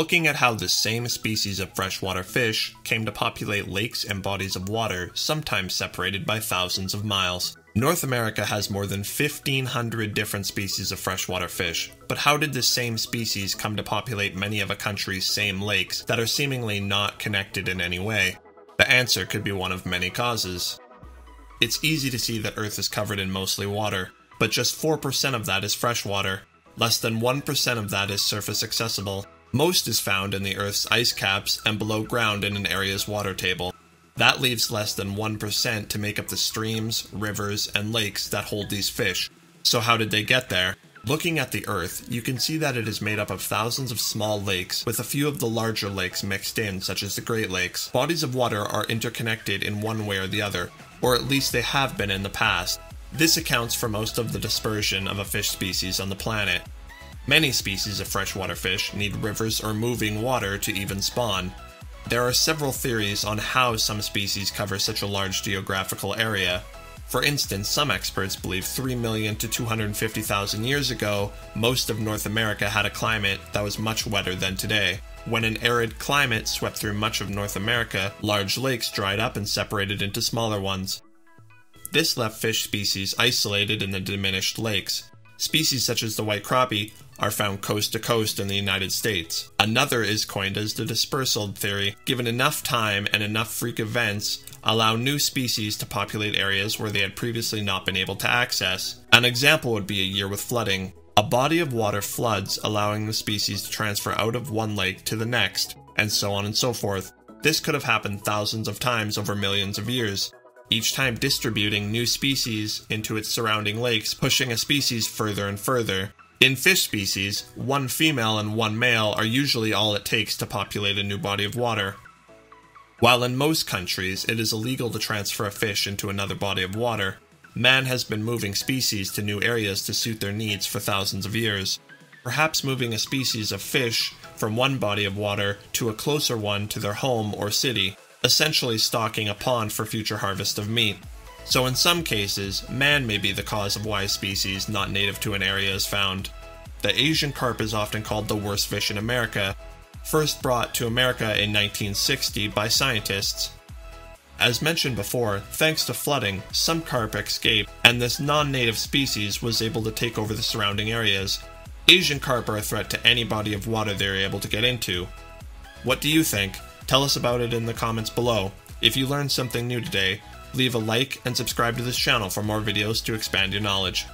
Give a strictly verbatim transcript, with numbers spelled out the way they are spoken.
looking at how the same species of freshwater fish came to populate lakes and bodies of water, sometimes separated by thousands of miles. North America has more than fifteen hundred different species of freshwater fish, but how did the same species come to populate many of a country's same lakes that are seemingly not connected in any way? The answer could be one of many causes. It's easy to see that Earth is covered in mostly water, but just four percent of that is freshwater. Less than one percent of that is surface accessible. Most is found in the Earth's ice caps and below ground in an area's water table. That leaves less than one percent to make up the streams, rivers, and lakes that hold these fish. So how did they get there? Looking at the Earth, you can see that it is made up of thousands of small lakes, with a few of the larger lakes mixed in, such as the Great Lakes. Bodies of water are interconnected in one way or the other, or at least they have been in the past. This accounts for most of the dispersion of a fish species on the planet. Many species of freshwater fish need rivers or moving water to even spawn. There are several theories on how some species cover such a large geographical area. For instance, some experts believe three million to two hundred fifty thousand years ago, most of North America had a climate that was much wetter than today. When an arid climate swept through much of North America, large lakes dried up and separated into smaller ones. This left fish species isolated in the diminished lakes. Species such as the white crappie are found coast to coast in the United States. Another is coined as the dispersal theory. Given enough time and enough freak events, allow new species to populate areas where they had previously not been able to access. An example would be a year with flooding. A body of water floods, allowing the species to transfer out of one lake to the next, and so on and so forth. This could have happened thousands of times over millions of years, each time distributing new species into its surrounding lakes, pushing a species further and further. In fish species, one female and one male are usually all it takes to populate a new body of water. While in most countries it is illegal to transfer a fish into another body of water, man has been moving species to new areas to suit their needs for thousands of years. Perhaps moving a species of fish from one body of water to a closer one to their home or city, essentially stocking a pond for future harvest of meat. So in some cases, man may be the cause of why a species not native to an area is found. The Asian carp is often called the worst fish in America, first brought to America in nineteen sixty by scientists. As mentioned before, thanks to flooding, some carp escaped, and this non-native species was able to take over the surrounding areas. Asian carp are a threat to any body of water they are able to get into. What do you think? Tell us about it in the comments below. If you learned something new today, leave a like and subscribe to this channel for more videos to expand your knowledge.